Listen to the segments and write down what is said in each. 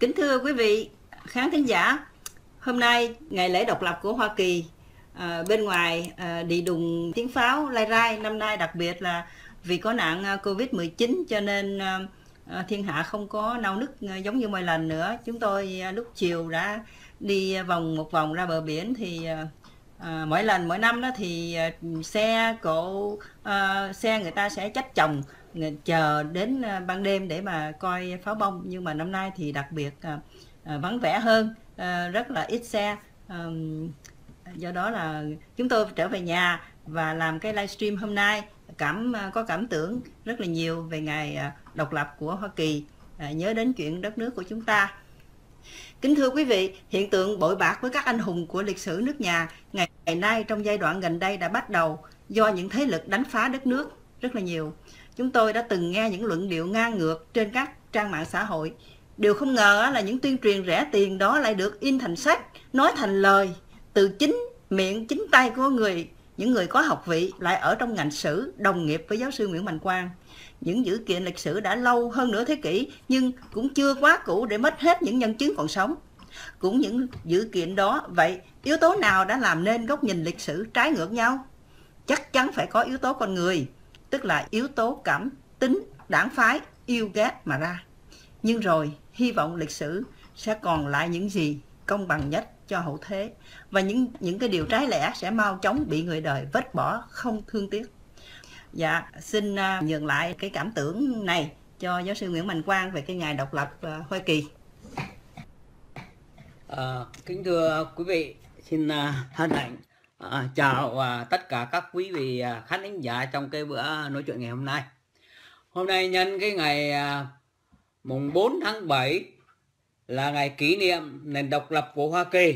Kính thưa quý vị khán thính giả, hôm nay ngày lễ độc lập của Hoa Kỳ, bên ngoài đi đùng tiếng pháo lai rai. Năm nay đặc biệt là vì có nạn Covid-19 cho nên thiên hạ không có nao nức giống như mọi lần nữa. Chúng tôi lúc chiều đã đi một vòng ra bờ biển thì mỗi lần mỗi năm đó thì xe người ta sẽ chất chồng chờ đến ban đêm để mà coi pháo bông, nhưng mà năm nay thì đặc biệt vắng vẻ hơn, rất là ít xe. Do đó là chúng tôi trở về nhà và làm cái livestream hôm nay có cảm tưởng rất là nhiều về ngày độc lập của Hoa Kỳ, nhớ đến chuyện đất nước của chúng ta. Kính thưa quý vị, hiện tượng bội bạc với các anh hùng của lịch sử nước nhà ngày nay trong giai đoạn gần đây đã bắt đầu do những thế lực đánh phá đất nước rất là nhiều. Chúng tôi đã từng nghe những luận điệu ngang ngược trên các trang mạng xã hội. Điều không ngờ là những tuyên truyền rẻ tiền đó lại được in thành sách, nói thành lời từ chính miệng, chính tay của những người có học vị, lại ở trong ngành sử, đồng nghiệp với giáo sư Nguyễn Mạnh Quang. Những dữ kiện lịch sử đã lâu hơn nửa thế kỷ nhưng cũng chưa quá cũ để mất hết những nhân chứng còn sống. Cũng những dữ kiện đó, vậy yếu tố nào đã làm nên góc nhìn lịch sử trái ngược nhau? Chắc chắn phải có yếu tố con người, tức là yếu tố cảm tính, đảng phái, yêu ghét mà ra. Nhưng rồi, hy vọng lịch sử sẽ còn lại những gì công bằng nhất cho hậu thế, và những cái điều trái lẽ sẽ mau chóng bị người đời vứt bỏ không thương tiếc. Dạ, xin nhường lại cái cảm tưởng này cho giáo sư Nguyễn Mạnh Quang về cái ngày độc lập Hoa Kỳ. Kính thưa quý vị, xin hân hạnh chào tất cả các quý vị khán thính giả trong cái bữa nói chuyện ngày hôm nay. Hôm nay nhân cái ngày mùng 4 tháng 7 là ngày kỷ niệm nền độc lập của Hoa Kỳ,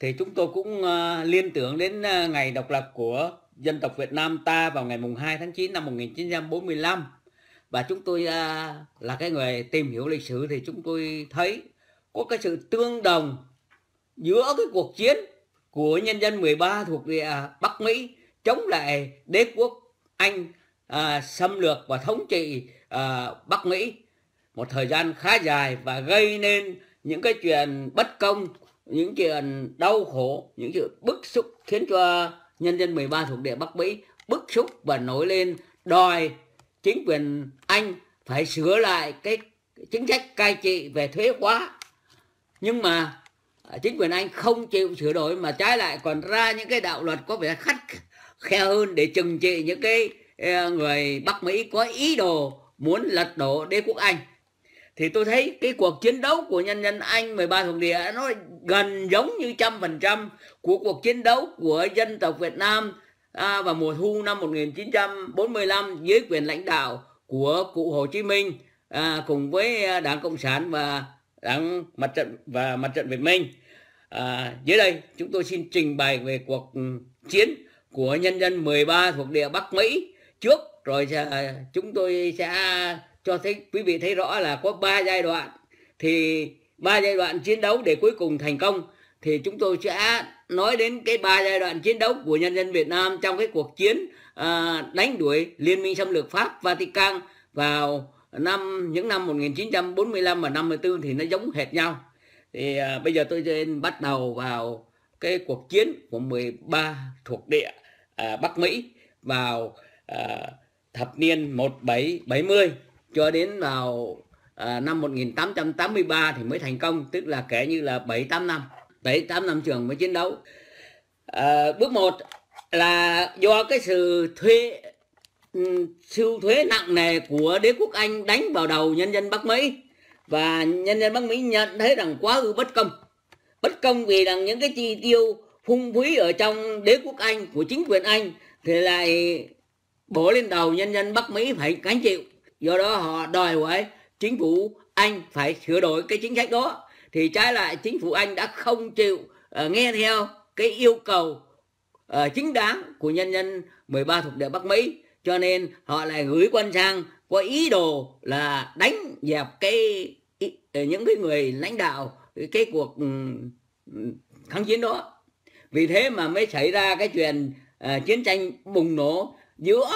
thì chúng tôi cũng liên tưởng đến ngày độc lập của dân tộc Việt Nam ta vào ngày mùng 2 tháng 9 năm 1945. Và chúng tôi là cái người tìm hiểu lịch sử thì chúng tôi thấy có cái sự tương đồng giữa cái cuộc chiến của nhân dân 13 thuộc địa Bắc Mỹ chống lại đế quốc Anh xâm lược và thống trị Bắc Mỹ một thời gian khá dài, và gây nên những cái chuyện bất công, những chuyện đau khổ, những chuyện bức xúc, khiến cho nhân dân 13 thuộc địa Bắc Mỹ bức xúc và nổi lên đòi chính quyền Anh phải sửa lại cái chính sách cai trị về thuế khóa. Nhưng mà chính quyền Anh không chịu sửa đổi mà trái lại còn ra những cái đạo luật có vẻ khắt khe hơn để trừng trị những cái người Bắc Mỹ có ý đồ muốn lật đổ đế quốc Anh. Thì tôi thấy cái cuộc chiến đấu của nhân dân Anh 13 thuộc địa nó gần giống như 100% của cuộc chiến đấu của dân tộc Việt Nam vào mùa thu năm 1945 dưới quyền lãnh đạo của cụ Hồ Chí Minh cùng với Đảng Cộng sản và Đảng Mặt trận Việt Minh. Dưới đây chúng tôi xin trình bày về cuộc chiến của nhân dân 13 thuộc địa Bắc Mỹ trước, rồi chúng tôi sẽ cho thấy quý vị thấy rõ là có 3 giai đoạn. Thì 3 giai đoạn chiến đấu để cuối cùng thành công, thì chúng tôi sẽ nói đến cái 3 giai đoạn chiến đấu của nhân dân Việt Nam trong cái cuộc chiến đánh đuổi Liên minh xâm lược Pháp Vatican vào những năm 1945 và 54 thì nó giống hệt nhau. Thì bây giờ tôi sẽ bắt đầu vào cái cuộc chiến của 13 thuộc địa Bắc Mỹ vào thập niên 1770 cho đến vào năm 1883 thì mới thành công, tức là kể như là 7-8 năm trường mới chiến đấu. Bước 1 là do cái sự siêu thuế nặng nề của đế quốc Anh đánh vào đầu nhân dân Bắc Mỹ, và nhân dân Bắc Mỹ nhận thấy rằng quá ư bất công, vì rằng những cái chi tiêu phung phí ở trong đế quốc Anh của chính quyền Anh thì lại bổ lên đầu nhân dân Bắc Mỹ phải gánh chịu. Do đó họ đòi hỏi chính phủ Anh phải sửa đổi cái chính sách đó. Thì trái lại chính phủ Anh đã không chịu nghe theo cái yêu cầu chính đáng của nhân dân 13 thuộc địa Bắc Mỹ, cho nên họ lại gửi quân sang có ý đồ là đánh dẹp những cái người lãnh đạo cái cuộc kháng chiến đó. Vì thế mà mới xảy ra cái chuyện chiến tranh bùng nổ giữa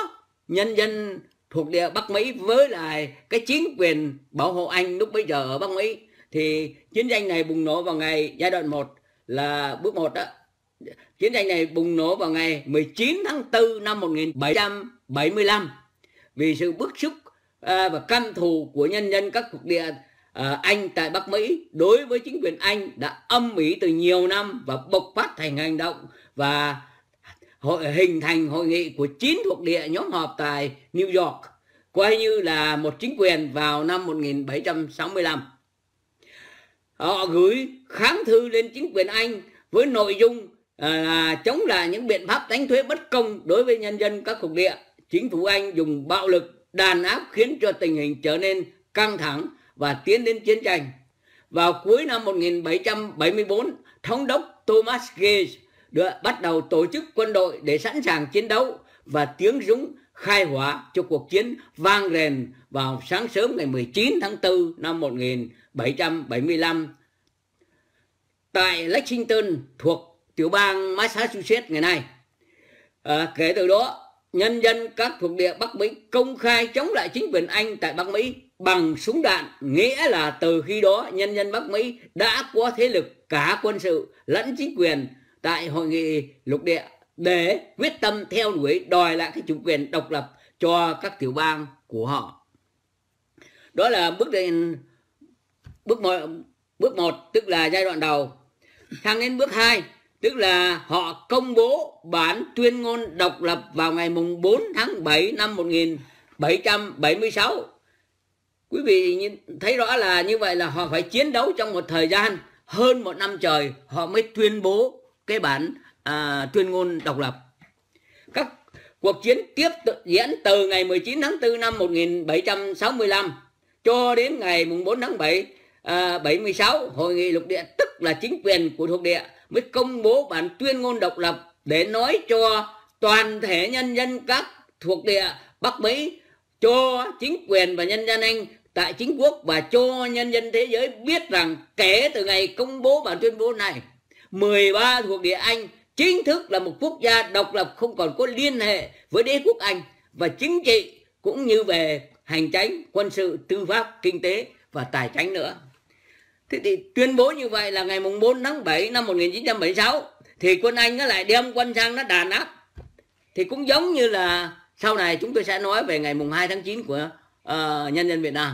nhân dân thuộc địa Bắc Mỹ với lại cái chính quyền bảo hộ Anh lúc bấy giờ ở Bắc Mỹ. thì chiến tranh này bùng nổ vào ngày giai đoạn 1 là bước 1 đó. Chiến tranh này bùng nổ vào ngày 19 tháng 4 năm 1775 vì sự bức xúc và căm thù của nhân dân các thuộc địa Anh tại Bắc Mỹ đối với chính quyền Anh đã âm ỉ từ nhiều năm và bộc phát thành hành động và hình thành hội nghị của 9 thuộc địa nhóm họp tại New York, coi như là một chính quyền vào năm 1765. Họ gửi kháng thư lên chính quyền Anh với nội dung là chống lại những biện pháp đánh thuế bất công đối với nhân dân các thuộc địa. Chính phủ Anh dùng bạo lực đàn áp khiến cho tình hình trở nên căng thẳng và tiến đến chiến tranh. Vào cuối năm 1774, thống đốc Thomas Gage bắt đầu tổ chức quân đội để sẵn sàng chiến đấu và tiếng súng khai hỏa cho cuộc chiến vang rền vào sáng sớm ngày 19 tháng 4 năm 1775 tại Lexington thuộc tiểu bang Massachusetts ngày nay. Kể từ đó, nhân dân các thuộc địa Bắc Mỹ công khai chống lại chính quyền Anh tại Bắc Mỹ bằng súng đạn, nghĩa là từ khi đó nhân dân Bắc Mỹ đã có thế lực cả quân sự lẫn chính quyền tại hội nghị lục địa để quyết tâm theo đuổi đòi lại cái chủ quyền độc lập cho các tiểu bang của họ. Đó là bước 1 tức là giai đoạn đầu. Sang đến bước 2 tức là họ công bố bản tuyên ngôn độc lập vào ngày mùng 4 tháng 7 năm 1776. Quý vị thấy rõ là như vậy là họ phải chiến đấu trong một thời gian hơn một năm trời họ mới tuyên bố cái bản tuyên ngôn độc lập. Các cuộc chiến tiếp diễn từ ngày 19 tháng 4 năm 1765 cho đến ngày 4 tháng 7 76, hội nghị lục địa tức là chính quyền của thuộc địa mới công bố bản tuyên ngôn độc lập để nói cho toàn thể nhân dân các thuộc địa Bắc Mỹ, cho chính quyền và nhân dân Anh tại chính quốc và cho nhân dân thế giới biết rằng kể từ ngày công bố bản tuyên bố này, 13 thuộc địa Anh chính thức là một quốc gia độc lập, không còn có liên hệ với đế quốc Anh và chính trị cũng như về hành chính, quân sự, tư pháp, kinh tế và tài chính nữa. Thế thì tuyên bố như vậy là ngày 4 tháng 7 năm 1976 thì quân Anh nó lại đem quân sang nó đàn áp. Thì cũng giống như là sau này chúng tôi sẽ nói về ngày 2 tháng 9 của nhân dân Việt Nam.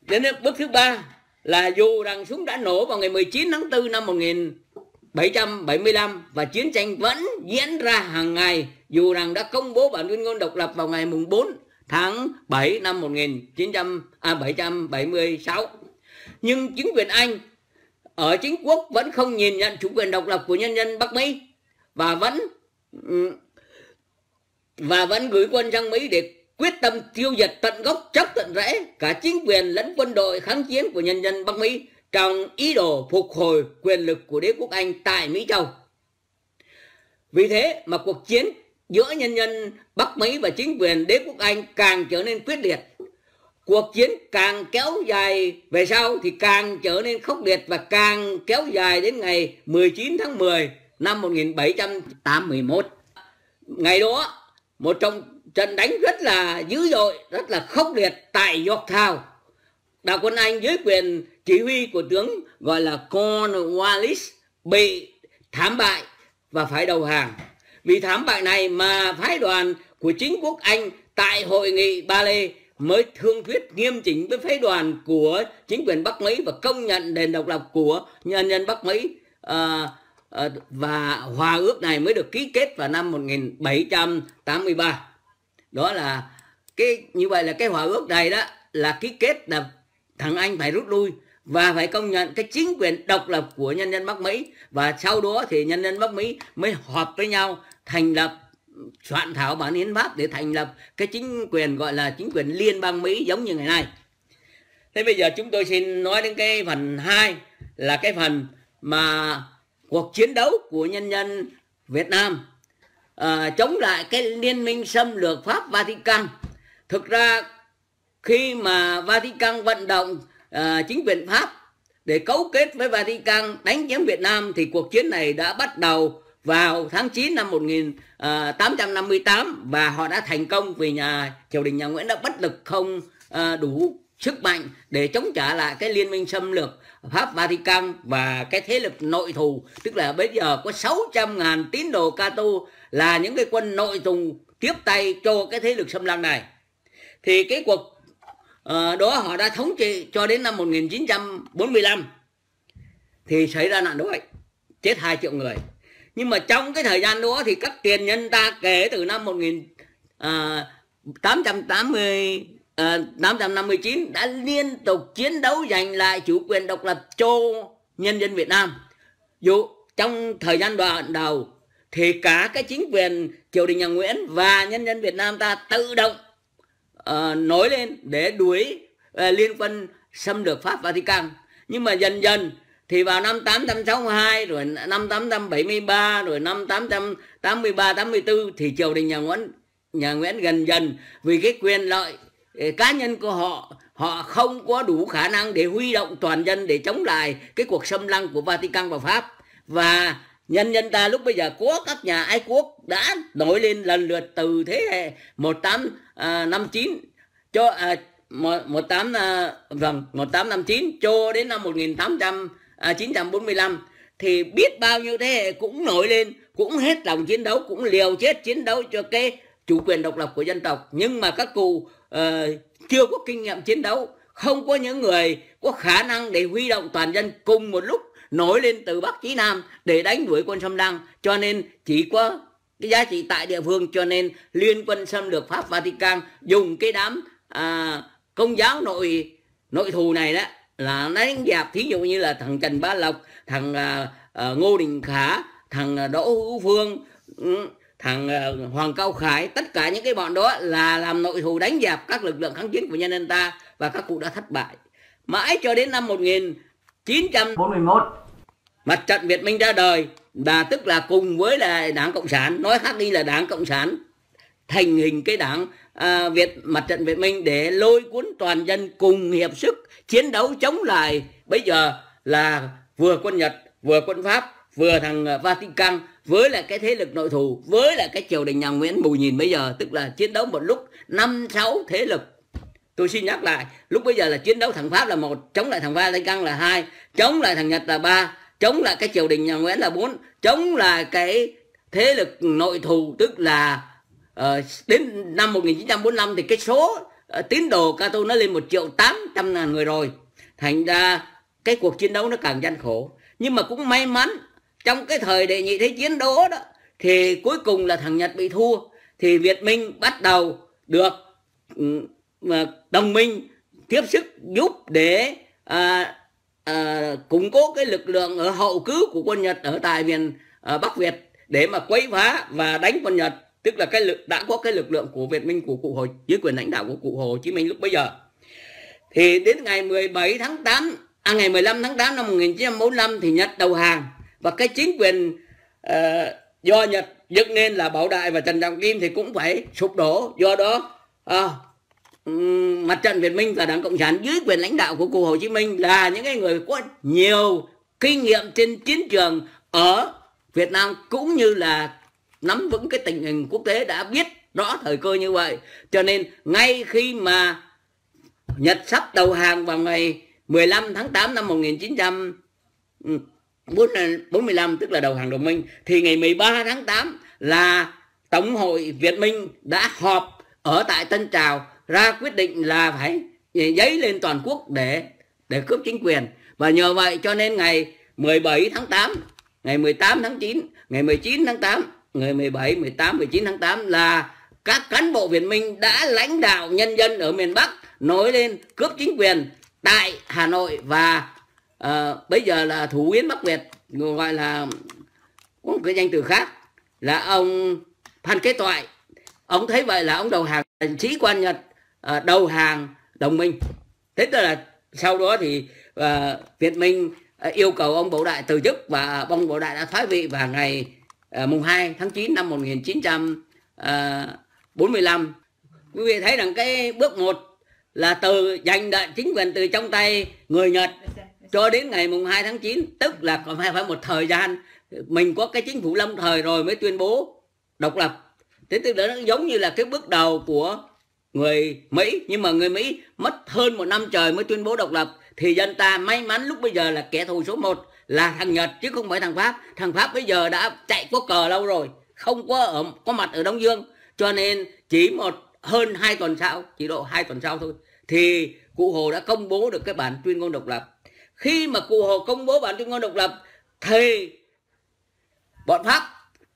Đến bước thứ ba là dù rằng súng đã nổ vào ngày 19 tháng 4 năm 1775 và chiến tranh vẫn diễn ra hàng ngày, dù rằng đã công bố bản tuyên ngôn độc lập vào ngày 4 tháng 7 năm 1776. Nhưng chính quyền Anh ở chính quốc vẫn không nhìn nhận chủ quyền độc lập của nhân dân Bắc Mỹ và vẫn gửi quân sang Mỹ để quyết tâm tiêu diệt tận gốc chốc tận rễ cả chính quyền lẫn quân đội kháng chiến của nhân dân Bắc Mỹ trong ý đồ phục hồi quyền lực của đế quốc Anh tại Mỹ Châu. Vì thế mà cuộc chiến giữa nhân dân Bắc Mỹ và chính quyền đế quốc Anh càng trở nên quyết liệt. Cuộc chiến càng kéo dài về sau thì càng trở nên khốc liệt và càng kéo dài đến ngày 19 tháng 10 năm 1781. Ngày đó, một trong trận đánh rất là dữ dội, rất là khốc liệt tại Yorktown. Đạo quân Anh dưới quyền chỉ huy của tướng gọi là Cornwallis bị thảm bại và phải đầu hàng. Vì thảm bại này mà phái đoàn của chính quốc Anh tại hội nghị Ba Lê mới thương thuyết nghiêm chỉnh với phái đoàn của chính quyền Bắc Mỹ và công nhận nền độc lập của nhân dân Bắc Mỹ, và hòa ước này mới được ký kết vào năm 1783. Đó là như vậy là cái hòa ước này đó là ký kết là thằng Anh phải rút lui và phải công nhận cái chính quyền độc lập của nhân dân Bắc Mỹ, và sau đó thì nhân dân Bắc Mỹ mới họp với nhau thành lập, soạn thảo bản hiến pháp để thành lập cái chính quyền gọi là chính quyền liên bang Mỹ giống như ngày nay. Thế bây giờ chúng tôi xin nói đến cái phần 2 là cái phần mà cuộc chiến đấu của nhân dân Việt Nam chống lại cái liên minh xâm lược Pháp Vatican. Thực ra khi mà Vatican vận động chính quyền Pháp để cấu kết với Vatican đánh chiếm Việt Nam thì cuộc chiến này đã bắt đầu vào tháng 9 năm 1858 và họ đã thành công vì triều đình nhà Nguyễn đã bất lực, không đủ sức mạnh để chống trả lại cái liên minh xâm lược Pháp Vatican và cái thế lực nội thù. Tức là bây giờ có 600.000 tín đồ Kitô là những cái quân nội thù tiếp tay cho cái thế lực xâm lăng này. Thì cái cuộc đó họ đã thống trị cho đến năm 1945 thì xảy ra nạn đói, chết 2 triệu người. Nhưng mà trong cái thời gian đó thì các tiền nhân ta kể từ năm 1859 đã liên tục chiến đấu giành lại chủ quyền độc lập cho nhân dân Việt Nam. Dù trong thời gian đoạn đầu thì cả cái chính quyền triều đình nhà Nguyễn và nhân dân Việt Nam ta tự động nổi lên để đuổi liên quân xâm lược Pháp Vatican. Nhưng mà dần dần thì vào năm 1862, rồi năm 1873, rồi năm 1883-84 thì triều đình nhà Nguyễn gần dần vì cái quyền lợi cá nhân của họ, họ không có đủ khả năng để huy động toàn dân để chống lại cái cuộc xâm lăng của Vatican và Pháp. Và nhân dân ta lúc bây giờ có các nhà ái quốc đã nổi lên lần lượt từ thế hệ 1859 cho 1859 cho đến năm 1945 thì biết bao nhiêu thế hệ cũng nổi lên, cũng hết lòng chiến đấu, cũng liều chết chiến đấu cho cái chủ quyền độc lập của dân tộc. Nhưng mà các cụ chưa có kinh nghiệm chiến đấu, không có những người có khả năng để huy động toàn dân cùng một lúc nổi lên từ Bắc chí Nam để đánh đuổi quân xâm lăng, cho nên chỉ có cái giá trị tại địa phương. Cho nên liên quân xâm lược Pháp Vatican dùng cái đám công giáo nội thù này đó là đánh dẹp, thí dụ như là thằng Trần Bá Lộc, thằng Ngô Đình Khả, thằng Đỗ Hữu Phương, thằng Hoàng Cao Khải, tất cả những cái bọn đó là làm nội thù đánh dẹp các lực lượng kháng chiến của nhân dân ta. Và các cụ đã thất bại mãi cho đến năm 1941 mặt trận Việt Minh ra đời, và tức là cùng với là Đảng Cộng sản, nói khác đi là Đảng Cộng sản thành hình cái đảng mặt trận Việt Minh để lôi cuốn toàn dân cùng hiệp sức chiến đấu chống lại bây giờ là vừa quân Nhật, vừa quân Pháp, vừa thằng Vatican, với lại cái thế lực nội thù, với lại cái triều đình nhà Nguyễn bù nhìn bây giờ. Tức là chiến đấu một lúc 5-6 thế lực. Tôi xin nhắc lại, lúc bây giờ là chiến đấu thằng Pháp là 1, chống lại thằng Vatican là 2, chống lại thằng Nhật là 3, chống lại cái triều đình nhà Nguyễn là 4, chống lại cái thế lực nội thù. Tức là đến năm 1945 thì cái số tín đồ Kitô nó lên 1.800.000 người rồi. Thành ra cái cuộc chiến đấu nó càng gian khổ. Nhưng mà cũng may mắn, trong cái thời đệ nhị thế chiến đó thì cuối cùng là thằng Nhật bị thua, thì Việt Minh bắt đầu được đồng minh tiếp sức giúp để củng cố cái lực lượng ở hậu cứu của quân Nhật ở tại miền Bắc Việt để mà quấy phá và đánh quân Nhật. Tức là đã có cái lực lượng của Việt Minh của cụ Hồ dưới quyền lãnh đạo của cụ Hồ Chí Minh lúc bấy giờ. Thì đến ngày 15 tháng 8 năm 1945 thì Nhật đầu hàng, và cái chính quyền do Nhật dựng nên là Bảo Đại và Trần Trọng Kim thì cũng phải sụp đổ. Do đó mặt trận Việt Minh và Đảng Cộng sản dưới quyền lãnh đạo của cụ Hồ Chí Minh là những cái người có nhiều kinh nghiệm trên chiến trường ở Việt Nam, cũng như là nắm vững cái tình hình quốc tế, đã biết rõ thời cơ như vậy. Cho nên ngay khi mà Nhật sắp đầu hàng vào ngày 15 tháng 8 năm 1945, tức là đầu hàng đồng minh, thì ngày 13 tháng 8 là Tổng hội Việt Minh đã họp ở tại Tân Trào ra quyết định là phải giấy lên toàn quốc để cướp chính quyền. Và nhờ vậy cho nên ngày 17 tháng 8, ngày 18 tháng 9, ngày 19 tháng 8, ngày 17, 18, 19 tháng 8 là các cán bộ Việt Minh đã lãnh đạo nhân dân ở miền Bắc nổi lên cướp chính quyền tại Hà Nội và bây giờ là thủ yến Bắc Việt, gọi là có một cái danh từ khác là ông Phan Kế Toại. Ông thấy vậy là ông đầu hàng, sĩ quan Nhật đầu hàng đồng minh. Thế tức là sau đó thì Việt Minh yêu cầu ông Bảo Đại từ chức, và ông Bảo Đại đã thoái vị vào ngày mùng 2 tháng 9 năm 1945. Quý vị thấy rằng cái bước 1 là từ giành lại chính quyền từ trong tay người Nhật cho đến ngày mùng 2 tháng 9, tức là còn phải một thời gian mình có cái chính phủ lâm thời rồi mới tuyên bố độc lập. Thế tức là nó giống như là cái bước đầu của người Mỹ, nhưng mà người Mỹ mất hơn một năm trời mới tuyên bố độc lập, thì dân ta may mắn lúc bây giờ là kẻ thù số 1 là thằng Nhật chứ không phải thằng Pháp. Thằng Pháp bây giờ đã chạy quốc cờ lâu rồi, không có mặt ở Đông Dương, cho nên chỉ hơn 2 tuần sau, chỉ độ 2 tuần sau thôi, thì cụ Hồ đã công bố được cái bản tuyên ngôn độc lập. Khi mà cụ Hồ công bố bản tuyên ngôn độc lập thì bọn Pháp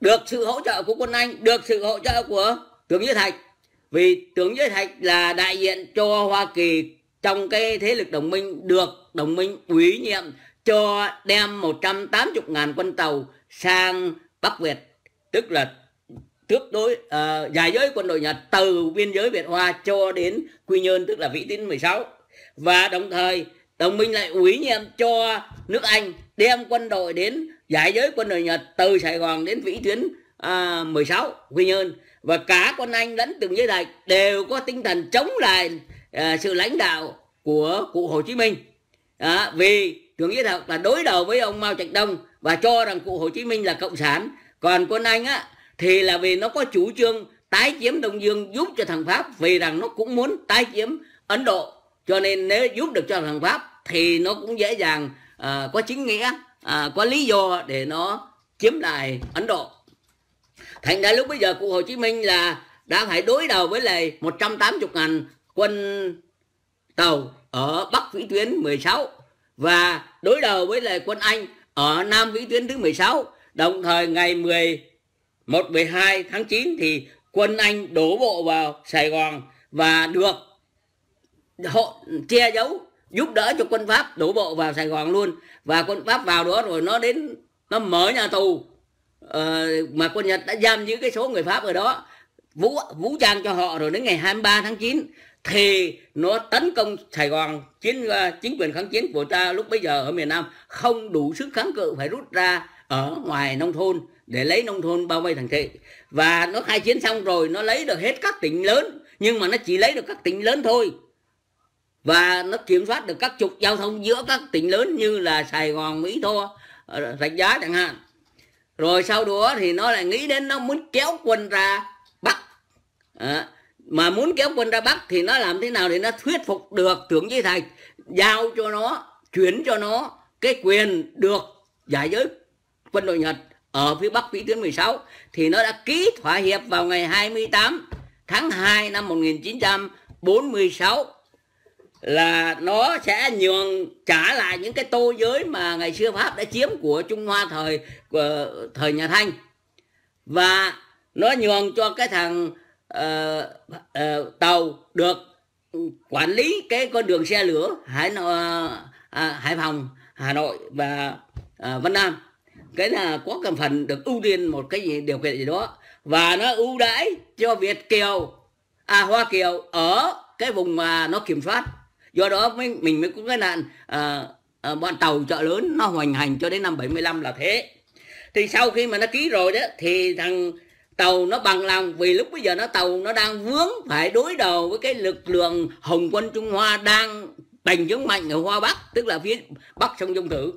được sự hỗ trợ của quân Anh, được sự hỗ trợ của Tưởng Giới Thạch, vì Tưởng Giới Thạch là đại diện cho Hoa Kỳ trong cái thế lực đồng minh, được đồng minh ủy nhiệm cho đem 180.000 quân tàu sang Bắc Việt, tức là tiếp đối giải giới quân đội Nhật từ biên giới Việt Hoa cho đến Quy Nhơn, tức là Vĩ Tuyến 16. Và đồng thời đồng minh lại ủy nhiệm cho nước Anh đem quân đội đến giải giới quân đội Nhật từ Sài Gòn đến Vĩ Tuyến 16 Quy Nhơn. Và cả quân Anh lẫn Tưởng Giới Thạch đều có tinh thần chống lại sự lãnh đạo của cụ Hồ Chí Minh, vì Tưởng Giới Thạch là đối đầu với ông Mao Trạch Đông và cho rằng cụ Hồ Chí Minh là cộng sản. Còn quân Anh á thì là vì nó có chủ trương tái chiếm Đông Dương giúp cho thằng Pháp, vì rằng nó cũng muốn tái chiếm Ấn Độ, cho nên nếu giúp được cho thằng Pháp thì nó cũng dễ dàng có chính nghĩa, có lý do để nó chiếm lại Ấn Độ. Thành ra lúc bây giờ cụ Hồ Chí Minh là đã phải đối đầu với lại 180.000 quân tàu ở Bắc Vĩ Tuyến 16 và đối đầu với lại quân Anh ở Nam Vĩ Tuyến thứ 16. Đồng thời ngày 12 tháng 9 thì quân Anh đổ bộ vào Sài Gòn và được che giấu giúp đỡ cho quân Pháp đổ bộ vào Sài Gòn luôn. Và quân Pháp vào đó rồi nó đến, nó mở nhà tù mà quân Nhật đã giam giữ cái số người Pháp ở đó, vũ trang cho họ. Rồi đến ngày 23 tháng 9 thì nó tấn công Sài Gòn. Chính quyền kháng chiến của ta lúc bấy giờ ở miền Nam không đủ sức kháng cự, phải rút ra ở ngoài nông thôn để lấy nông thôn bao vây thành thị. Và nó khai chiến xong rồi nó lấy được hết các tỉnh lớn, nhưng mà nó chỉ lấy được các tỉnh lớn thôi, và nó kiểm soát được các trục giao thông giữa các tỉnh lớn như là Sài Gòn, Mỹ Tho, Rạch Giá chẳng hạn. Rồi sau đó thì nó lại nghĩ đến nó muốn kéo quân ra Bắc. Mà muốn kéo quân ra Bắc thì nó làm thế nào để nó thuyết phục được Tưởng Giới Thạch giao cho nó, chuyển cho nó cái quyền được giải giới quân đội Nhật ở phía Bắc Vĩ Tuyến 16. Thì nó đã ký thỏa hiệp vào ngày 28 tháng 2 năm 1946 là nó sẽ trả lại những cái tô giới mà ngày xưa Pháp đã chiếm của Trung Hoa thời nhà Thanh. Và nó nhường cho cái thằng tàu được quản lý cái con đường xe lửa Hải Phòng, Hà Nội và Vân Nam. Cái là có cầm phần được ưu tiên một cái điều kiện gì đó. Và nó ưu đãi cho Hoa Kiều ở cái vùng mà nó kiểm soát. Do đó mình mới có cái nạn bọn tàu chợ lớn nó hoành hành cho đến năm 75 là thế. Thì sau khi mà nó ký rồi đó thì thằng tàu nó bằng lòng, vì lúc bây giờ tàu nó đang vướng phải đối đầu với cái lực lượng Hồng quân Trung Hoa đang bành trướng mạnh ở Hoa Bắc, tức là phía Bắc sông Dung Thử.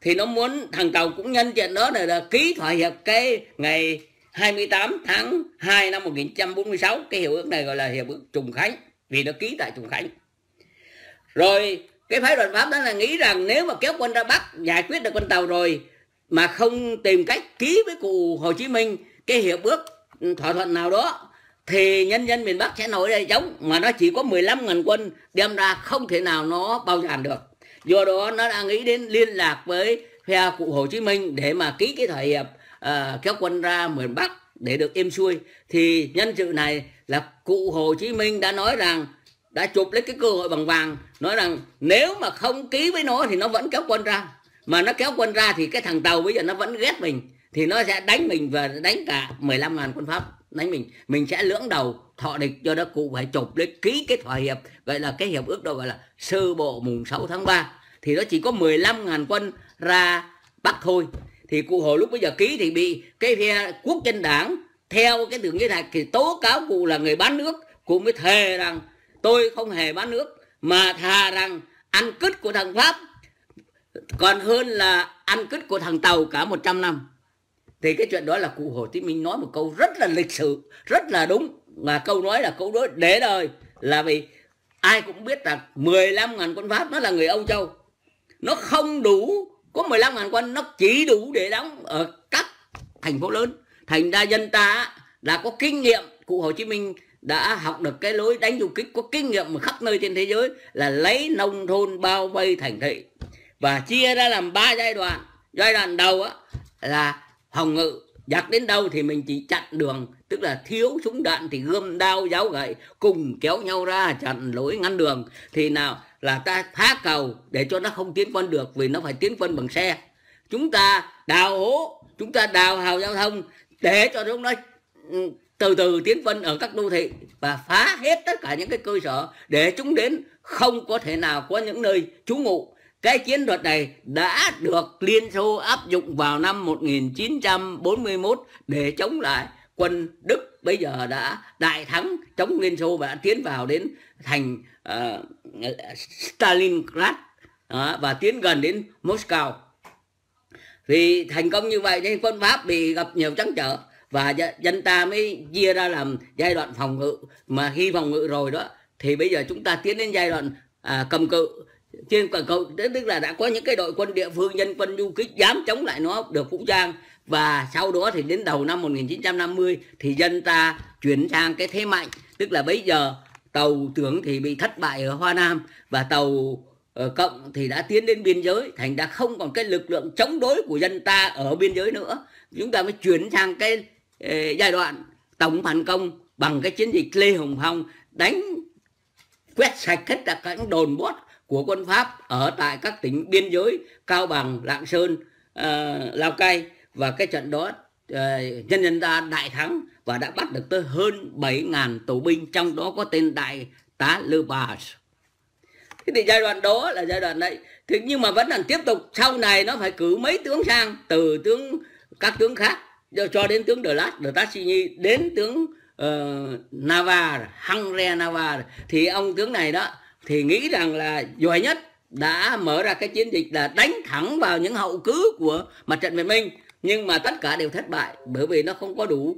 Thì nó muốn, thằng tàu cũng nhân chuyện đó là ký thỏa hiệp cái ngày 28 tháng 2 năm 1946. Cái hiệp ước này gọi là hiệp ước Trùng Khánh, vì nó ký tại Trùng Khánh. Rồi cái phái đoàn Pháp đó là nghĩ rằng nếu mà kéo quân ra Bắc giải quyết được con tàu rồi mà không tìm cách ký với cụ Hồ Chí Minh cái hiệp ước thỏa thuận nào đó thì nhân dân miền Bắc sẽ nổi ra chống, mà nó chỉ có 15.000 quân đem ra không thể nào nó bao dàn được. Do đó nó đã nghĩ đến liên lạc với phe cụ Hồ Chí Minh để mà ký cái thỏa hiệp kéo quân ra miền Bắc để được êm xuôi. Thì nhân sự này là cụ Hồ Chí Minh đã nói rằng, đã chụp lấy cái cơ hội bằng vàng, nói rằng nếu mà không ký với nó thì nó vẫn kéo quân ra, mà nó kéo quân ra thì cái thằng tàu bây giờ nó vẫn ghét mình, thì nó sẽ đánh mình và đánh cả 15.000 quân Pháp đánh mình sẽ lưỡng đầu thọ địch. Do đó cụ phải chụp lấy ký cái thỏa hiệp, vậy là cái hiệp ước đó gọi là sơ bộ mùng 6 tháng 3. Thì nó chỉ có 15.000 quân ra Bắc thôi. Thì cụ Hồ lúc bây giờ ký thì bị cái phe quốc dân đảng theo cái Tưởng Giới Thạch thì tố cáo cụ là người bán nước. Cụ mới thề rằng tôi không hề bán nước, mà thà rằng ăn cứt của thằng Pháp còn hơn là ăn cứt của thằng tàu cả 100 năm. Thì cái chuyện đó là cụ Hồ Chí Minh nói một câu rất là lịch sự, rất là đúng. mà câu nói là câu đối để đời, là vì ai cũng biết rằng 15.000 quân Pháp nó là người Âu Châu, nó không đủ, có 15.000 quân nó chỉ đủ để đóng ở các thành phố lớn. Thành ra dân ta đã có kinh nghiệm, cụ Hồ Chí Minh đã học được cái lối đánh du kích có kinh nghiệm khắp nơi trên thế giới là lấy nông thôn bao vây thành thị và chia ra làm 3 giai đoạn. Giai đoạn đầu là phòng ngự, giặc đến đâu thì mình chỉ chặn đường, tức là thiếu súng đạn thì gươm đao giáo gậy cùng kéo nhau ra chặn lối ngăn đường. Thì nào là ta phá cầu để cho nó không tiến quân được, vì nó phải tiến quân bằng xe. Chúng ta đào hố, chúng ta đào hào giao thông để cho chúng nó từ từ tiến quân ở các đô thị và phá hết tất cả những cái cơ sở để chúng đến không có thể nào có những nơi trú ngụ. Cái chiến thuật này đã được Liên Xô áp dụng vào năm 1941 để chống lại quân Đức, bây giờ đã đại thắng chống Liên Xô và đã tiến vào đến thành Stalingrad và tiến gần đến Moscow. Vì thành công như vậy nên quân Pháp bị gặp nhiều trăn trở và dân ta mới chia ra làm giai đoạn phòng ngự. Mà khi phòng ngự rồi đó thì bây giờ chúng ta tiến đến giai đoạn cầm cự. Trên cầm cự tức là đã có những cái đội quân địa phương, dân quân du kích dám chống lại nó, được vũ trang. Và sau đó thì đến đầu năm 1950 thì dân ta chuyển sang cái thế mạnh, tức là bây giờ tàu Tưởng thì bị thất bại ở Hoa Nam và tàu Cộng thì đã tiến đến biên giới. Thành ra không còn cái lực lượng chống đối của dân ta ở biên giới nữa. Chúng ta mới chuyển sang cái giai đoạn tổng phản công bằng cái chiến dịch Lê Hồng Phong, đánh quét sạch hết cả các đồn bốt của quân Pháp ở tại các tỉnh biên giới Cao Bằng, Lạng Sơn, Lào Cai. Và cái trận đó nhân dân ta đại thắng và đã bắt được tới hơn 7.000 tù binh, trong đó có tên đại tá Lepage. Thế thì giai đoạn đó là giai đoạn đấy. Thế nhưng mà vẫn còn tiếp tục, sau này nó phải cử mấy tướng sang, từ tướng các tướng khác cho đến tướng de Lattre de Tassigny, đến tướng Navarre, Henri Navarre. Thì ông tướng này đó thì nghĩ rằng là giỏi nhất, đã mở ra cái chiến dịch là đánh thẳng vào những hậu cứ của mặt trận Việt Minh. Nhưng mà tất cả đều thất bại, bởi vì nó không có đủ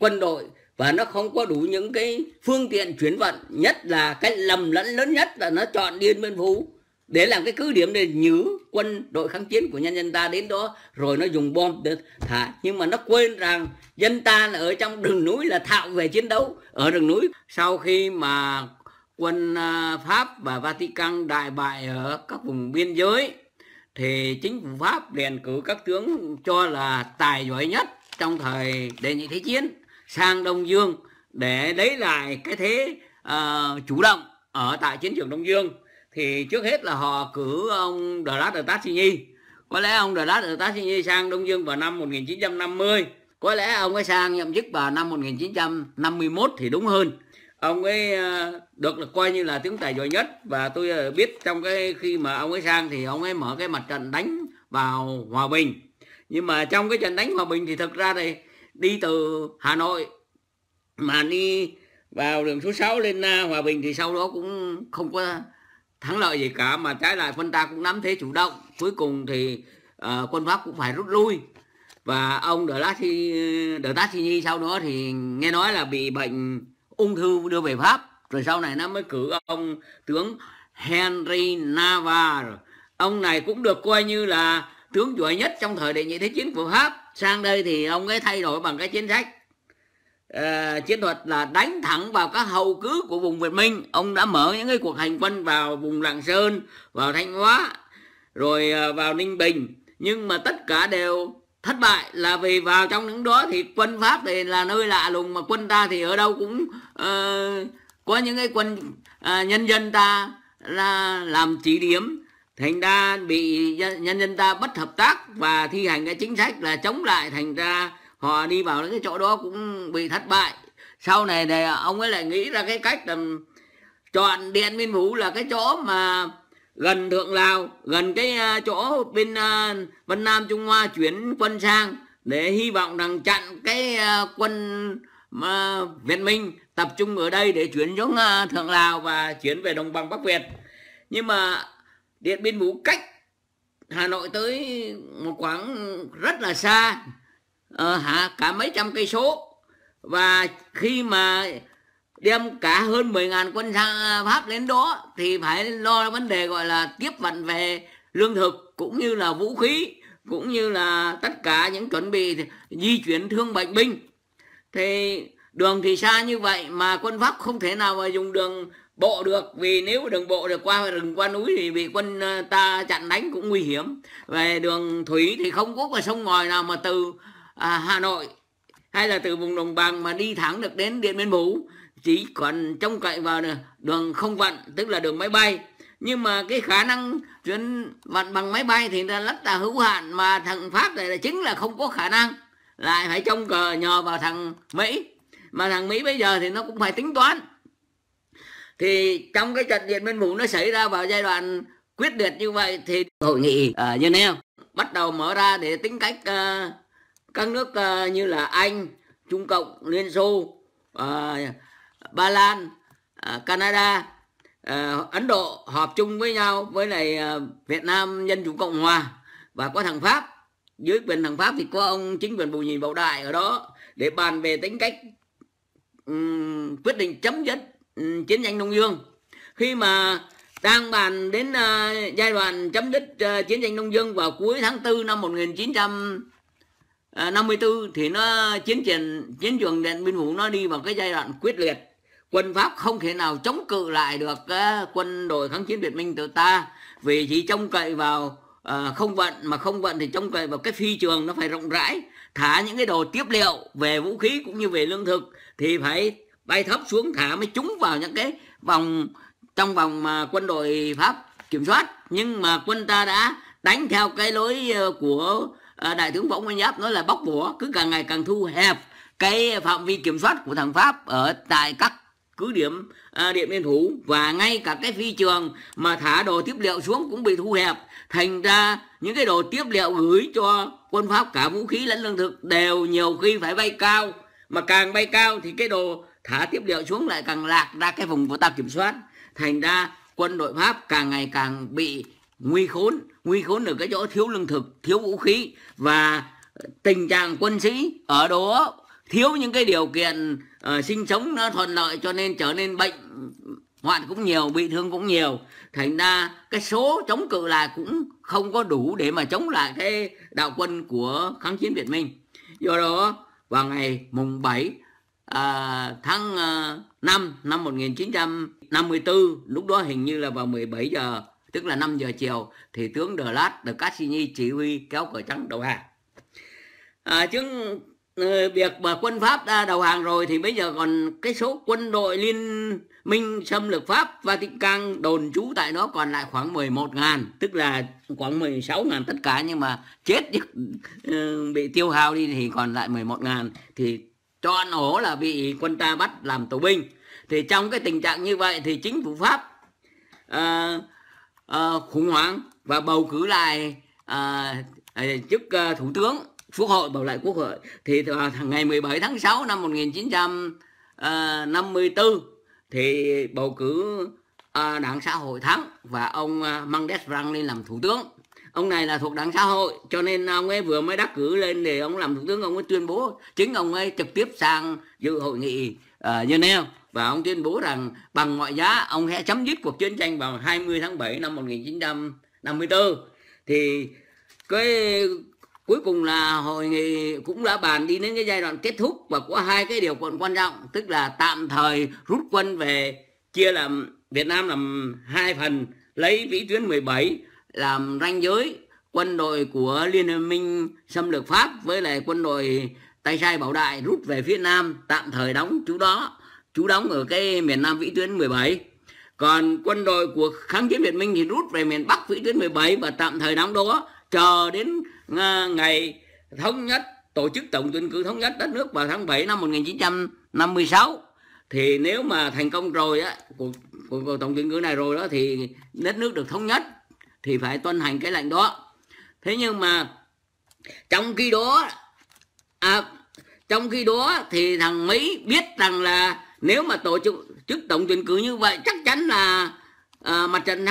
quân đội và nó không có đủ những cái phương tiện chuyển vận. Nhất là cái lầm lẫn lớn nhất là nó chọn Điện Biên Phủ để làm cái cứ điểm để nhử quân đội kháng chiến của nhân dân ta đến đó, rồi nó dùng bom để thả. Nhưng mà nó quên rằng dân ta là ở trong rừng núi, là thạo về chiến đấu ở rừng núi. Sau khi mà quân Pháp và Vatican đại bại ở các vùng biên giới thì chính phủ Pháp liền cử các tướng cho là tài giỏi nhất trong thời Đệ Nhị Thế Chiến sang Đông Dương để lấy lại cái thế chủ động ở tại chiến trường Đông Dương. Thì trước hết là họ cử ông de Lattre de Tassigny. Có lẽ ông de Lattre de Tassigny sang Đông Dương vào năm 1950. Có lẽ ông ấy sang nhậm chức vào năm 1951 thì đúng hơn. Ông ấy được là coi như là tướng tài giỏi nhất. Và tôi biết trong cái khi mà ông ấy sang thì ông ấy mở cái mặt trận đánh vào Hòa Bình. Nhưng mà trong cái trận đánh Hòa Bình thì thực ra thì đi từ Hà Nội mà đi vào đường số 6 lên Hòa Bình thì sau đó cũng không có thắng lợi gì cả, mà trái lại quân ta cũng nắm thế chủ động. Cuối cùng thì quân Pháp cũng phải rút lui. Và ông de Tassigny sau đó thì nghe nói là bị bệnh ung thư đưa về Pháp. Rồi sau này nó mới cử ông tướng Henri Navarre. Ông này cũng được coi như là tướng giỏi nhất trong thời Đệ Nhị Thế Chiến của Pháp. Sang đây thì ông ấy thay đổi bằng cái chiến sách chiến thuật là đánh thẳng vào các hậu cứ của vùng Việt Minh. Ông đã mở những cái cuộc hành quân vào vùng Lạng Sơn, vào Thanh Hóa, rồi vào Ninh Bình. Nhưng mà tất cả đều thất bại, là vì vào trong những đó thì quân Pháp thì là nơi lạ lùng, mà quân ta thì ở đâu cũng có những cái quân nhân dân ta là làm chỉ điểm. Thành ra bị nhân dân ta bất hợp tác và thi hành cái chính sách là chống lại. Thành ra họ đi vào cái chỗ đó cũng bị thất bại. Sau này thì ông ấy lại nghĩ ra cái cách là chọn Điện Biên Phủ là cái chỗ mà gần Thượng Lào, gần cái chỗ bên Vân Nam Trung Hoa chuyển quân sang, để hy vọng rằng chặn cái quân Việt Minh tập trung ở đây để chuyển xuống Thượng Lào và chuyển về đồng bằng Bắc Việt. Nhưng mà Điện Biên Phủ cách Hà Nội tới một khoảng rất là xa, cả mấy trăm cây số. Và khi mà đem cả hơn 10.000 quân Pháp đến đó thì phải lo vấn đề gọi là tiếp vận về lương thực cũng như là vũ khí, cũng như là tất cả những chuẩn bị di chuyển thương bệnh binh. Thì đường thì xa như vậy mà quân Pháp không thể nào mà dùng đường bộ được, vì nếu đường bộ được qua rừng qua núi thì bị quân ta chặn đánh cũng nguy hiểm. Về đường thủy thì không có cái sông ngòi nào mà từ Hà Nội hay là từ vùng đồng bằng mà đi thẳng được đến Điện Biên Phủ, chỉ còn trông cậy vào đường không vận, tức là đường máy bay. Nhưng mà cái khả năng chuyển vận bằng máy bay thì rất là hữu hạn, mà thằng Pháp này là chính là không có khả năng, lại phải trông cờ nhờ vào thằng Mỹ, mà thằng Mỹ bây giờ thì nó cũng phải tính toán. Thì trong cái trận Điện Biên Phủ nó xảy ra vào giai đoạn quyết liệt như vậy thì hội nghị ở Geneva bắt đầu mở ra để tính cách các nước như là Anh, Trung Cộng, Liên Xô, Ba Lan, Canada, Ấn Độ họp chung với nhau với lại Việt Nam Dân Chủ Cộng Hòa, và có thằng Pháp. Dưới quyền thằng Pháp thì có ông chính quyền Bù Nhì Bảo Đại ở đó để bàn về tính cách quyết định chấm dứt chiến tranh Đông Dương. Khi mà đang bàn đến giai đoạn chấm dứt chiến tranh Đông Dương vào cuối tháng 4 năm 1954 thì nó chiến trường Điện Biên Phủ nó đi vào cái giai đoạn quyết liệt. Quân Pháp không thể nào chống cự lại được quân đội kháng chiến Việt Minh tự ta, vì chỉ trông cậy vào không vận, mà không vận thì trông cậy vào cái phi trường nó phải rộng rãi, thả những cái đồ tiếp liệu về vũ khí cũng như về lương thực thì phải bay thấp xuống thả mới trúng vào những cái vòng, trong vòng mà quân đội Pháp kiểm soát. Nhưng mà quân ta đã đánh theo cái lối của Đại tướng Võ Nguyên Giáp, nói là bóc vỏ, cứ càng ngày càng thu hẹp cái phạm vi kiểm soát của thằng Pháp ở tại các cứ điểm Điện Biên Phủ, và ngay cả cái phi trường mà thả đồ tiếp liệu xuống cũng bị thu hẹp, thành ra những cái đồ tiếp liệu gửi cho quân Pháp cả vũ khí lẫn lương thực đều nhiều khi phải bay cao, mà càng bay cao thì cái đồ thả tiếp liệu xuống lại càng lạc ra cái vùng của ta kiểm soát, thành ra quân đội Pháp càng ngày càng bị nguy khốn ở cái chỗ thiếu lương thực, thiếu vũ khí, và tình trạng quân sĩ ở đó thiếu những cái điều kiện sinh sống nó thuận lợi, cho nên trở nên bệnh hoạn cũng nhiều, bị thương cũng nhiều, thành ra cái số chống cự lại cũng không có đủ để mà chống lại cái đạo quân của kháng chiến Việt Minh. Do đó vào ngày mùng 7 tháng 5 năm 1954, lúc đó hình như là vào 17 giờ, tức là 5 giờ chiều, thì tướng de Lattre de Tassigny chỉ huy kéo cờ trắng đầu hàng. Chứ việc mà quân Pháp đã đầu hàng rồi thì bây giờ còn cái số quân đội liên minh xâm lược Pháp Vatican đồn trú tại đó còn lại khoảng 11.000, tức là khoảng 16.000 tất cả, nhưng mà chết bị tiêu hao đi thì còn lại 11.000, thì tròn ổ là bị quân ta bắt làm tù binh. Thì trong cái tình trạng như vậy thì chính phủ Pháp khủng hoảng và bầu cử lại chức thủ tướng, quốc hội, bầu lại quốc hội. Thì ngày 17 tháng 6 năm 1954 thì bầu cử đảng xã hội thắng và ông Mendes Frank lên làm thủ tướng. Ông này là thuộc đảng xã hội cho nên ông ấy vừa mới đắc cử lên để ông làm thủ tướng, ông ấy tuyên bố, chính ông ấy trực tiếp sang dự hội nghị Geneva và ông tuyên bố rằng bằng mọi giá ông sẽ chấm dứt cuộc chiến tranh vào 20 tháng 7 năm 1954. Thì cái cuối cùng là hội nghị cũng đã bàn đi đến cái giai đoạn kết thúc và có hai cái điều quan trọng, tức là tạm thời rút quân về, chia làm Việt Nam làm hai phần, lấy vĩ tuyến 17 làm ranh giới quân đội của Liên minh xâm lược Pháp với lại quân đội Tay Sai Bảo Đại rút về phía Nam, tạm thời đóng trú đó, trú đóng ở cái miền Nam vĩ tuyến 17. Còn quân đội của kháng chiến Việt Minh thì rút về miền Bắc vĩ tuyến 17 và tạm thời đóng đó, chờ đến ngày thống nhất, tổ chức tổng tuyển cử thống nhất đất nước vào tháng 7 năm 1956. Thì nếu mà thành công rồi á, của tổng tuyển cử này rồi đó, thì đất nước được thống nhất thì phải tuân hành cái lệnh đó. Thế nhưng mà trong khi đó thì thằng Mỹ biết rằng là nếu mà tổ chức tổng tuyển cử như vậy chắc chắn là mặt trận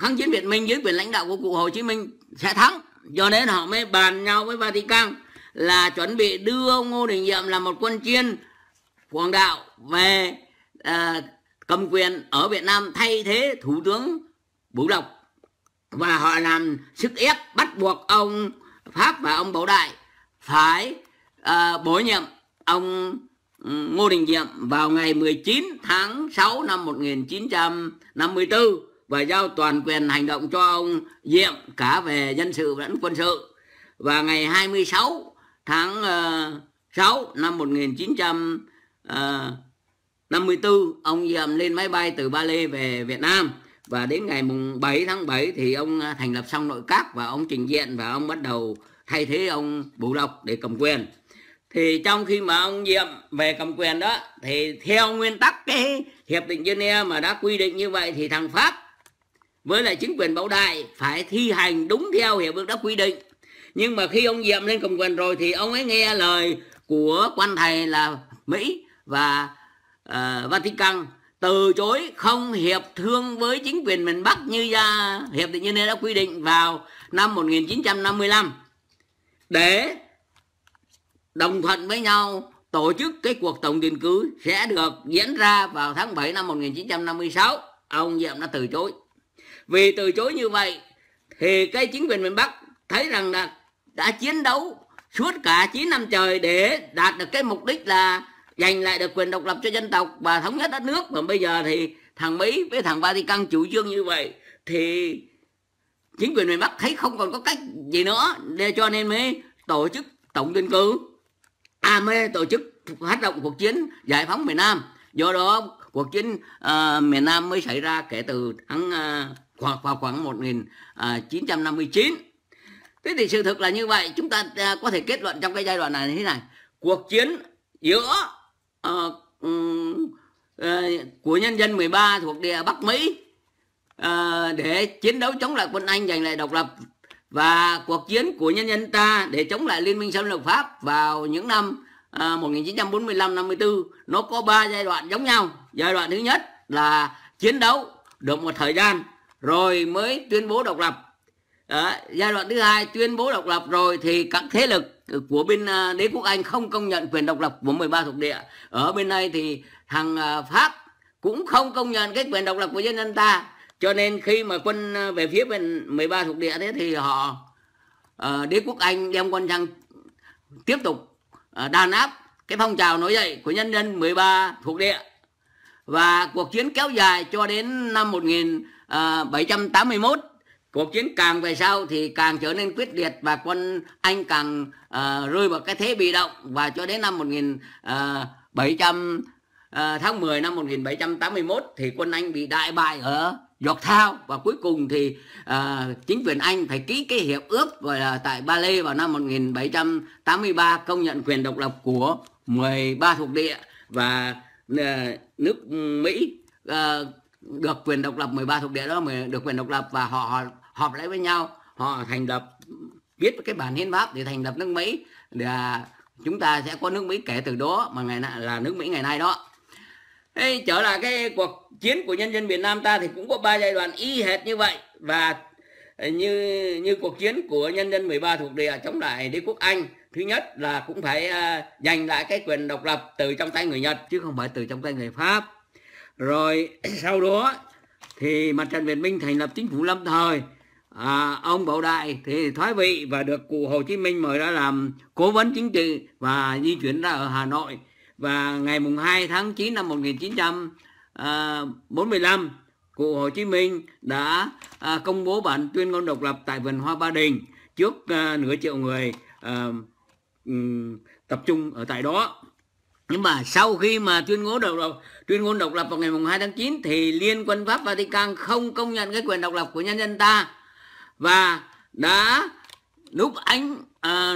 kháng chiến Việt Minh dưới quyền lãnh đạo của cụ Hồ Chí Minh sẽ thắng, cho nên họ mới bàn nhau với Vatican là chuẩn bị đưa Ngô Đình Diệm là một quân chiên Hoàng Đạo về cầm quyền ở Việt Nam, thay thế Thủ tướng Bửu Lộc, và họ làm sức ép bắt buộc ông Pháp và ông Bảo Đại phải bổ nhiệm ông Ngô Đình Diệm vào ngày 19 tháng 6 năm 1954 và giao toàn quyền hành động cho ông Diệm cả về dân sự lẫn quân sự. Và ngày 26 tháng 6 năm 1954, ông Diệm lên máy bay từ Ba Lê về Việt Nam, và đến ngày mùng 7 tháng 7 thì ông thành lập xong nội các và ông trình diện và ông bắt đầu thay thế ông Bửu Lộc để cầm quyền. Thì trong khi mà ông Diệm về cầm quyền đó, thì theo nguyên tắc cái hiệp định Geneva mà đã quy định như vậy, thì thằng Pháp với lại chính quyền Bảo Đại phải thi hành đúng theo hiệp ước đã quy định. Nhưng mà khi ông Diệm lên cầm quyền rồi thì ông ấy nghe lời của quan thầy là Mỹ và Vatican từ chối không hiệp thương với chính quyền miền Bắc như hiệp định Geneva đã quy định vào năm 1955, để đồng thuận với nhau tổ chức cái cuộc tổng tuyển cử sẽ được diễn ra vào tháng 7 năm 1956. Ông Diệm đã từ chối. Vì từ chối như vậy thì cái chính quyền miền Bắc thấy rằng là đã chiến đấu suốt cả 9 năm trời để đạt được cái mục đích là giành lại được quyền độc lập cho dân tộc và thống nhất đất nước. Và bây giờ thì thằng Mỹ với thằng Vatican chủ trương như vậy thì chính quyền miền Bắc thấy không còn có cách gì nữa, để cho nên mới tổ chức tổng tuyển cử, mới tổ chức phát động cuộc chiến giải phóng miền Nam. Do đó cuộc chiến miền Nam mới xảy ra kể từ khoảng 1959. Thế thì sự thực là như vậy, chúng ta có thể kết luận trong cái giai đoạn này như thế này: cuộc chiến giữa của nhân dân 13 thuộc địa Bắc Mỹ để chiến đấu chống lại quân Anh giành lại độc lập, và cuộc chiến của nhân dân ta để chống lại liên minh xâm lược Pháp vào những năm 1945-54 nó có 3 giai đoạn giống nhau. Giai đoạn thứ nhất là chiến đấu được một thời gian rồi mới tuyên bố độc lập. Giai đoạn thứ hai, tuyên bố độc lập rồi thì các thế lực của bên đế quốc Anh không công nhận quyền độc lập của 13 thuộc địa. Ở bên này thì thằng Pháp cũng không công nhận cái quyền độc lập của nhân dân ta, cho nên khi mà quân về phía bên 13 thuộc địa thế thì họ đế quốc Anh đem quân sang tiếp tục đàn áp cái phong trào nổi dậy của nhân dân 13 thuộc địa. Và cuộc chiến kéo dài cho đến năm 1781. Cuộc chiến càng về sau thì càng trở nên quyết liệt và quân Anh càng rơi vào cái thế bị động, và cho đến năm tháng 10 năm 1781 thì quân Anh bị đại bại ở Yorktown, và cuối cùng thì chính quyền Anh phải ký cái hiệp ước gọi là tại Ba Lê vào năm 1783 công nhận quyền độc lập của 13 thuộc địa, và nước Mỹ được quyền độc lập, 13 thuộc địa đó mới được quyền độc lập, và họ họp lại với nhau, họ thành lập, viết cái bản hiến pháp để thành lập nước Mỹ, để chúng ta sẽ có nước Mỹ kể từ đó mà ngày nay là nước Mỹ ngày nay đó. Thế trở lại cái cuộc chiến của nhân dân Việt Nam ta thì cũng có 3 giai đoạn y hệt như vậy, và như cuộc chiến của nhân dân 13 thuộc địa chống lại đế quốc Anh. Thứ nhất là cũng phải giành lại cái quyền độc lập từ trong tay người Nhật chứ không phải từ trong tay người Pháp. Rồi sau đó thì mặt trận Việt Minh thành lập chính phủ lâm thời, ông Bảo Đại thì thoái vị và được cụ Hồ Chí Minh mời ra làm cố vấn chính trị và di chuyển ra ở Hà Nội. Và ngày mùng 2 tháng 9 năm 1945, cụ Hồ Chí Minh đã công bố bản tuyên ngôn độc lập tại vườn hoa Ba Đình trước nửa triệu người tập trung ở tại đó. Nhưng mà sau khi mà tuyên ngôn độc lập vào ngày 2 tháng 9 thì Liên quân Pháp Vatican không công nhận cái quyền độc lập của nhân dân ta, và đã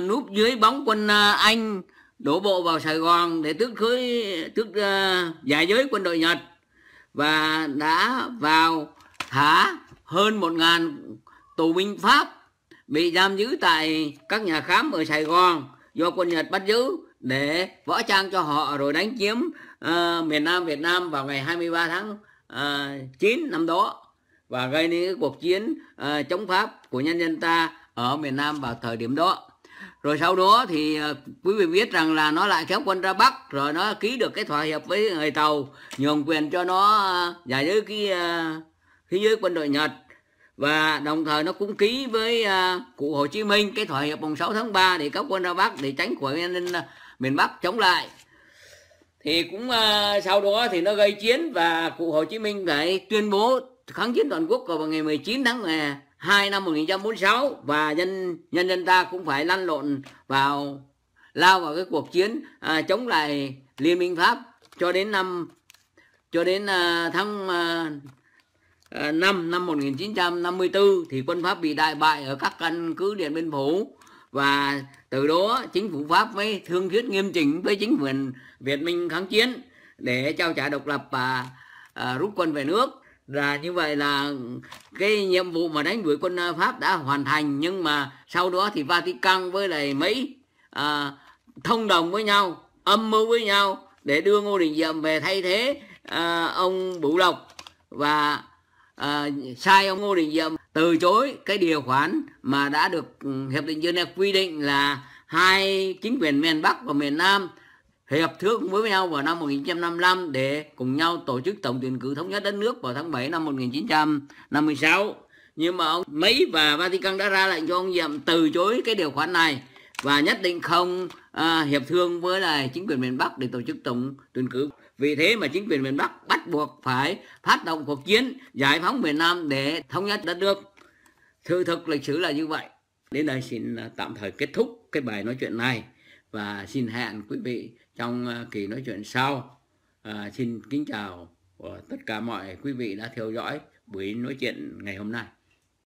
núp dưới bóng quân Anh đổ bộ vào Sài Gòn để giải giới quân đội Nhật, và đã vào thả hơn 1.000 tù binh Pháp bị giam giữ tại các nhà khám ở Sài Gòn do quân Nhật bắt giữ, để võ trang cho họ rồi đánh chiếm miền Nam Việt Nam vào ngày 23 tháng 9 năm đó, và gây nên cái cuộc chiến chống Pháp của nhân dân ta ở miền Nam vào thời điểm đó. Rồi sau đó thì quý vị biết rằng là nó lại kéo quân ra Bắc, rồi nó ký được cái thỏa hiệp với người Tàu, nhường quyền cho nó giải giới cái quân đội Nhật. Và đồng thời nó cũng ký với cụ Hồ Chí Minh cái thỏa hiệp mùng 6 tháng 3 để kéo quân ra Bắc, để tránh khỏi miền Bắc chống lại. Thì cũng sau đó thì nó gây chiến, và cụ Hồ Chí Minh phải tuyên bố kháng chiến toàn quốc vào ngày 19 tháng 2 năm 1946, và nhân dân ta cũng phải lăn lộn lao vào cái cuộc chiến chống lại Liên minh Pháp cho đến tháng 5 năm 1954 thì quân Pháp bị đại bại ở các căn cứ Điện Biên Phủ, và từ đó chính phủ Pháp mới thương thuyết nghiêm chỉnh với chính quyền Việt Minh kháng chiến để trao trả độc lập và rút quân về nước. Và như vậy là cái nhiệm vụ mà đánh đuổi quân Pháp đã hoàn thành, nhưng mà sau đó thì Vatican với lại Mỹ thông đồng với nhau, âm mưu với nhau để đưa Ngô Đình Diệm về thay thế ông Bửu Lộc, và sai ông Ngô Đình Diệm từ chối cái điều khoản mà đã được Hiệp định Geneva quy định là hai chính quyền miền Bắc và miền Nam hiệp thương với nhau vào năm 1955 để cùng nhau tổ chức tổng tuyển cử thống nhất đất nước vào tháng 7 năm 1956. Nhưng mà ông Mỹ và Vatican đã ra lệnh cho ông Diệm từ chối cái điều khoản này và nhất định không hiệp thương với lại chính quyền miền Bắc để tổ chức tổng tuyển cử. Vì thế mà chính quyền miền Bắc bắt buộc phải phát động cuộc chiến giải phóng miền Nam để thống nhất đất nước. Sự thực lịch sử là như vậy. Đến đây xin tạm thời kết thúc cái bài nói chuyện này và xin hẹn quý vị trong kỳ nói chuyện sau. Xin kính chào tất cả mọi quý vị đã theo dõi buổi nói chuyện ngày hôm nay.